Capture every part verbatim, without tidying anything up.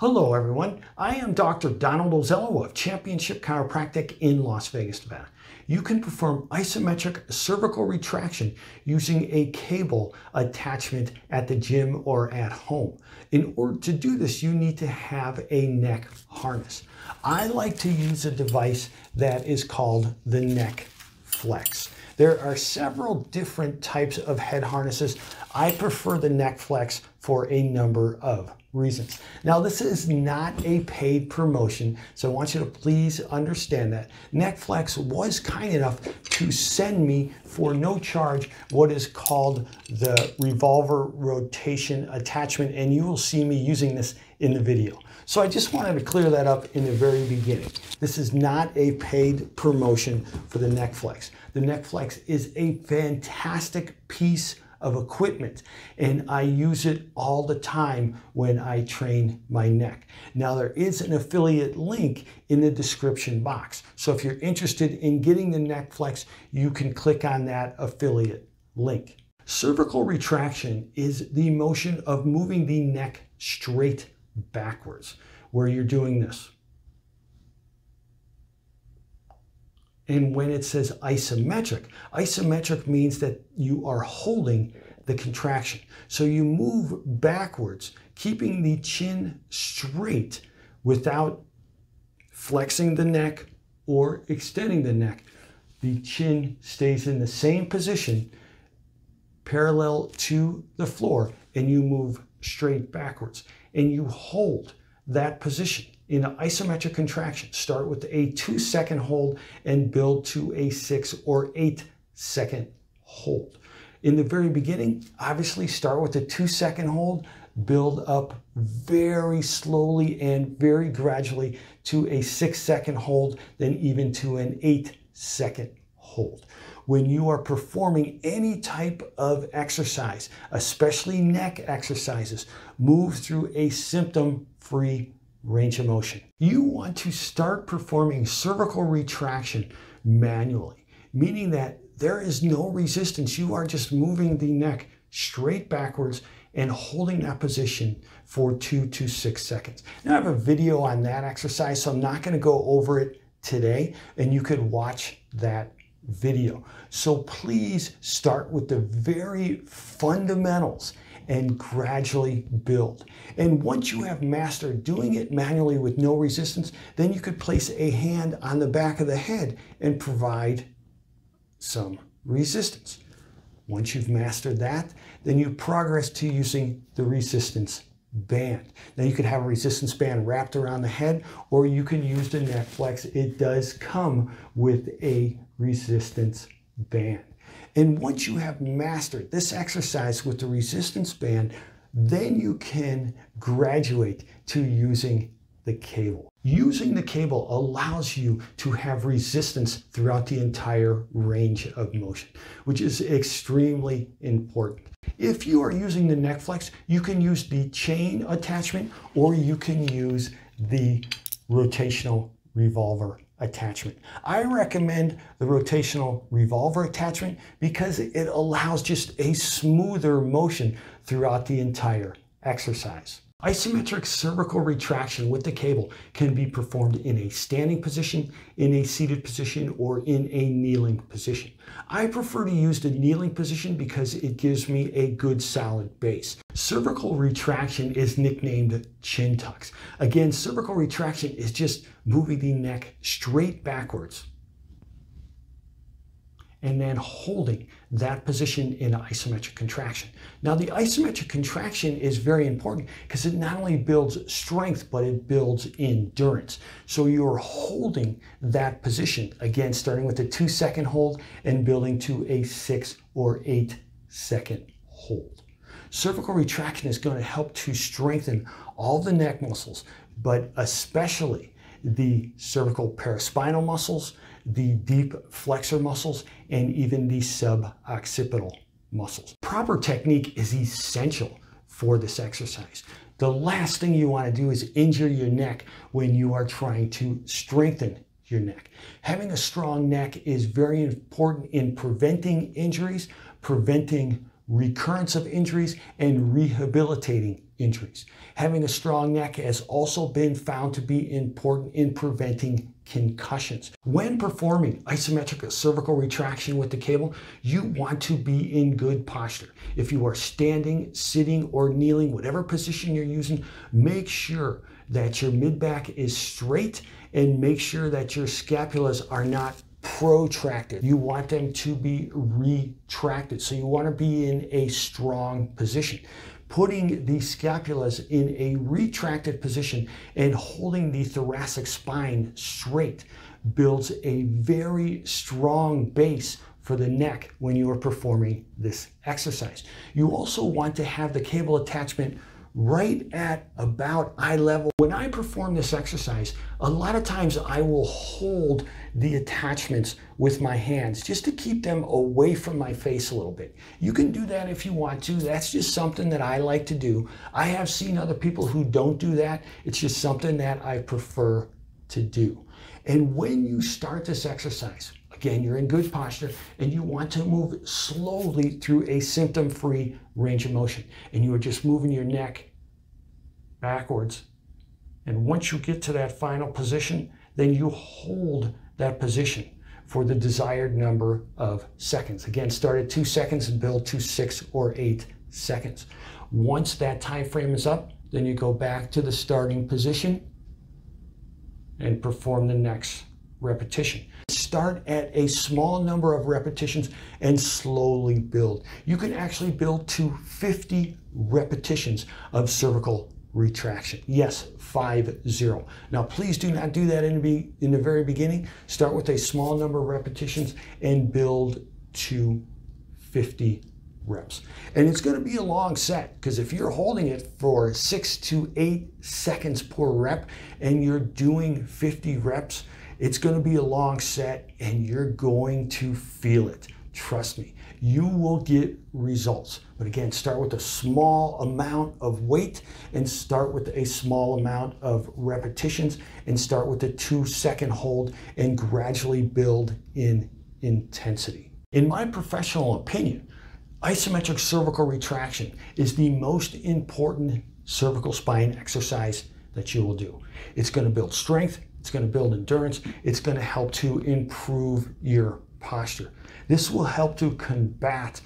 Hello everyone, I am Doctor Donald Ozello of Championship Chiropractic in Las Vegas, Nevada. You can perform isometric cervical retraction using a cable attachment at the gym or at home. In order to do this, you need to have a neck harness. I like to use a device that is called the Neck Flex. There are several different types of head harnesses. I prefer the Neck Flex for a number of reasons. Now, this is not a paid promotion, so I want you to please understand that. Neck Flex was kind enough to send me for no charge what is called the revolver rotation attachment, and you will see me using this in the video. So I just wanted to clear that up in the very beginning. This is not a paid promotion for the Neck Flex. The Neck Flex is a fantastic piece of equipment, and I use it all the time when I train my neck. Now, there is an affiliate link in the description box. So if you're interested in getting the Neck Flex, you can click on that affiliate link. Cervical retraction is the motion of moving the neck straight backwards, where you're doing this. And when it says isometric, isometric means that you are holding the contraction. So you move backwards, keeping the chin straight without flexing the neck or extending the neck. The chin stays in the same position, parallel to the floor, and you move straight backwards. And you hold that position in an isometric contraction. Start with a two second hold and build to a six or eight second hold. In the very beginning, obviously start with a two second hold, build up very slowly and very gradually to a six second hold, then even to an eight second hold. When you are performing any type of exercise, especially neck exercises, move through a symptom-free range of motion. You want to start performing cervical retraction manually, meaning that there is no resistance. You are just moving the neck straight backwards and holding that position for two to six seconds. Now, I have a video on that exercise, so I'm not going to go over it today, and you could watch that video. So please start with the very fundamentals and gradually build. And once you have mastered doing it manually with no resistance, then you could place a hand on the back of the head and provide some resistance. Once you've mastered that, then you progress to using the resistance band. Now, you could have a resistance band wrapped around the head, or you can use the Neck Flex. It does come with a resistance band. And once you have mastered this exercise with the resistance band, then you can graduate to using the cable. Using the cable allows you to have resistance throughout the entire range of motion, which is extremely important. If you are using the Neck Flex, you can use the chain attachment, or you can use the rotational revolver attachment. I recommend the rotational revolver attachment because it allows just a smoother motion throughout the entire exercise. Isometric cervical retraction with the cable can be performed in a standing position, in a seated position, or in a kneeling position. I prefer to use the kneeling position because it gives me a good solid base. Cervical retraction is nicknamed chin tucks. Again, cervical retraction is just moving the neck straight backwards and then holding that position in isometric contraction. Now, the isometric contraction is very important because it not only builds strength, but it builds endurance. So you're holding that position, again, starting with a two second hold and building to a six or eight second hold. Cervical retraction is going to help to strengthen all the neck muscles, but especially the cervical paraspinal muscles, the deep flexor muscles, and even the suboccipital muscles. Proper technique is essential for this exercise. The last thing you want to do is injure your neck when you are trying to strengthen your neck. Having a strong neck is very important in preventing injuries, preventing recurrence of injuries, and rehabilitating injuries. Having a strong neck has also been found to be important in preventing concussions. When performing isometric cervical retraction with the cable, you want to be in good posture. If you are standing, sitting, or kneeling, whatever position you're using, make sure that your mid-back is straight and make sure that your scapulas are not protracted. You want them to be retracted. So you want to be in a strong position. Putting the scapulas in a retracted position and holding the thoracic spine straight builds a very strong base for the neck when you are performing this exercise. You also want to have the cable attachment right at about eye level. When I perform this exercise, a lot of times I will hold the attachments with my hands just to keep them away from my face a little bit. You can do that if you want to. That's just something that I like to do. I have seen other people who don't do that. It's just something that I prefer to do. And when you start this exercise, again, you're in good posture and you want to move slowly through a symptom-free range of motion. And you are just moving your neck backwards. And once you get to that final position, then you hold that position for the desired number of seconds. Again, start at two seconds and build to six or eight seconds. Once that time frame is up, then you go back to the starting position and perform the next repetition. Start at a small number of repetitions and slowly build. You can actually build to fifty repetitions of cervical retraction. Yes, five zero. Now, please do not do that in the, in the very beginning. Start with a small number of repetitions and build to fifty reps. And it's going to be a long set because if you're holding it for six to eight seconds per rep and you're doing fifty reps, it's going to be a long set and you're going to feel it. Trust me, you will get results. But again, start with a small amount of weight and start with a small amount of repetitions and start with a two second hold and gradually build in intensity. In my professional opinion, isometric cervical retraction is the most important cervical spine exercise that you will do. It's going to build strength. It's going to build endurance. It's going to help to improve your posture. This will help to combat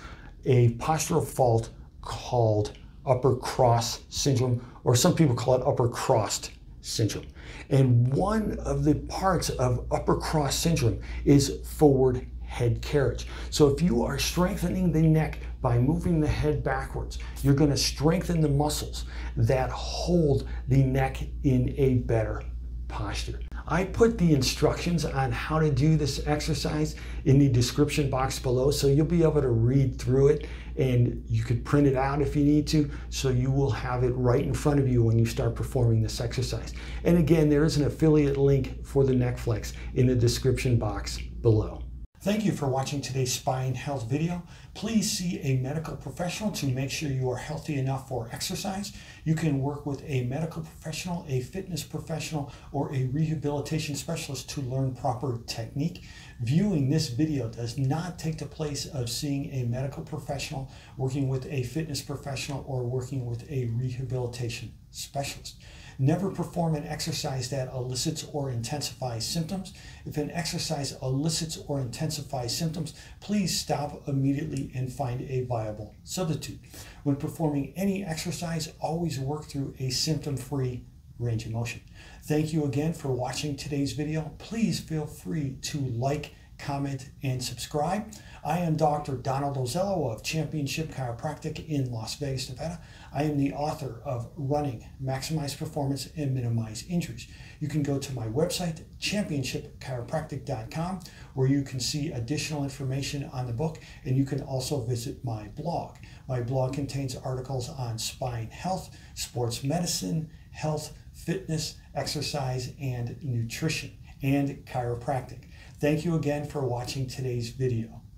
a postural fault called Upper Crossed Syndrome, or some people call it Upper Crossed Syndrome. And one of the parts of Upper Crossed Syndrome is forward head carriage. So if you are strengthening the neck by moving the head backwards, you're going to strengthen the muscles that hold the neck in a better posture. I put the instructions on how to do this exercise in the description box below, so you'll be able to read through it and you could print it out if you need to, so you will have it right in front of you when you start performing this exercise. And again, there is an affiliate link for the Neck Flex in the description box below. Thank you for watching today's spine health video. Please see a medical professional to make sure you are healthy enough for exercise. You can work with a medical professional, a fitness professional, or a rehabilitation specialist to learn proper technique. Viewing this video does not take the place of seeing a medical professional, working with a fitness professional, or working with a rehabilitation specialist. Never perform an exercise that elicits or intensifies symptoms. If an exercise elicits or intensifies symptoms, please stop immediately and find a viable substitute. When performing any exercise, always work through a symptom-free range of motion. Thank you again for watching today's video. Please feel free to like, comment, and subscribe. I am Doctor Donald Ozello of Championship Chiropractic in Las Vegas, Nevada. I am the author of Running, Maximize Performance and Minimize Injuries. You can go to my website, championship chiropractic dot com, where you can see additional information on the book, and you can also visit my blog. My blog contains articles on spine health, sports medicine, health, fitness, exercise, and nutrition, and chiropractic. Thank you again for watching today's video.